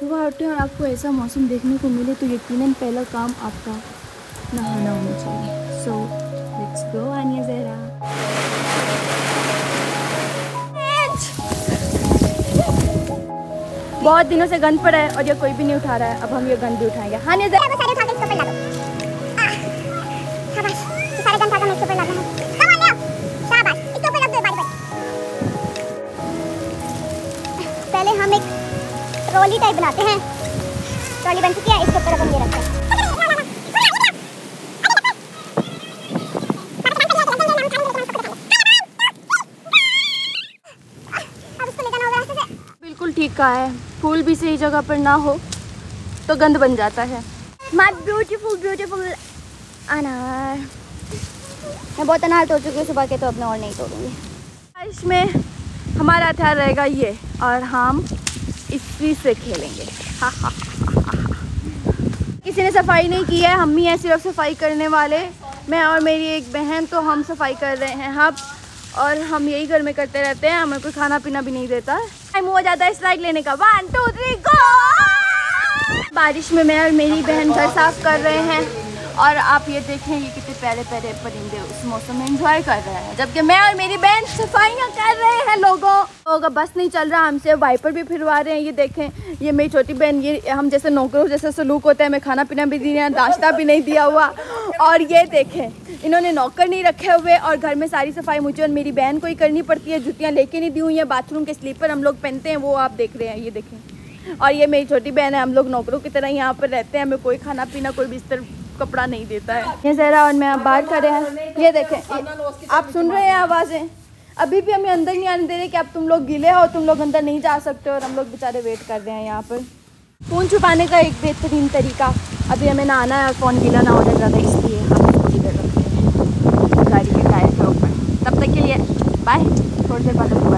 सुबह उठें और आपको ऐसा मौसम देखने को मिले तो यकीनन पहला काम आपका नहाना होना चाहिए। So let's go आनिया Zahra. बहुत दिनों से गंद पड़ा है और ये कोई भी नहीं उठा रहा है, अब हम ये गंद भी उठाएंगे। आनिया ज़हरा हम एक ट्रॉली टाइप बनाते हैं, ट्रॉली बन चुकी है, इसके ऊपर हम ये रखते हैं। बिल्कुल ठीक कहा है, फूल भी सही जगह पर ना हो तो गंद बन जाता है। माय ब्यूटीफुल ब्यूटीफुल अनार, मैं बहुत अनार तोड़ चुकी हूँ सुबह के, तो अब मैं और नहीं तोड़ूँगी। बारिश में हमारा हथियार रहेगा ये, और हम इसी से खेलेंगे। किसी ने सफाई नहीं की है, हम ही हैं सिर्फ सफाई करने वाले। मैं और मेरी एक बहन, तो हम सफाई कर रहे हैं हम, और हम यही घर में करते रहते हैं, हमें कोई खाना पीना भी नहीं देता। टाइम हो जाता है स्ट्राइक लेने का, 1 2 3 गो। बारिश में मैं और मेरी बहन घर साफ कर रहे हैं, और आप ये देखें ये कितने प्यारे प्यारे परिंदे उस मौसम में एंजॉय कर रहे हैं, जबकि मैं और मेरी बहन सफाइयाँ कर रहे हैं। लोगों का बस नहीं चल रहा, हमसे वाइपर भी फिरवा रहे हैं। ये देखें, ये मेरी छोटी बहन, ये हम जैसे नौकरों जैसा सलूक होता है, हमें खाना पीना भी दिया, नाश्ता भी नहीं दिया हुआ। और ये देखें, इन्होंने नौकर नहीं रखे हुए, और घर में सारी सफाई मुझे और मेरी बहन को ही करनी पड़ती है। जूतियाँ लेके नहीं दी हुई हैं, बाथरूम के स्लीपर हम लोग पहनते हैं, वो आप देख रहे हैं। ये देखें, और ये मेरी छोटी बहन है, हम लोग नौकरों की तरह यहाँ पर रहते हैं, हमें कोई खाना पीना, कोई बिस्तर कपड़ा नहीं देता है। ये ज़हरा और मैं बाहर खड़े हैं, ये देखें, आप सुन रहे हैं आवाज़ें, अभी भी हमें अंदर नहीं आने दे रहे कि अब तुम लोग गीले हो, तुम लोग अंदर नहीं जा सकते हो, और हम लोग बेचारे वेट कर रहे हैं यहाँ पर। फ़ोन छुपाने का एक बेहतरीन तरीका, अभी हमें नहाना है और फ़ोन गीला ना हो जाए ज़्यादा, इसलिए हम गीला रखते हैं गाड़ी के टायर के ऊपर। तब तक के लिए बाय, थोड़ी देर बाद।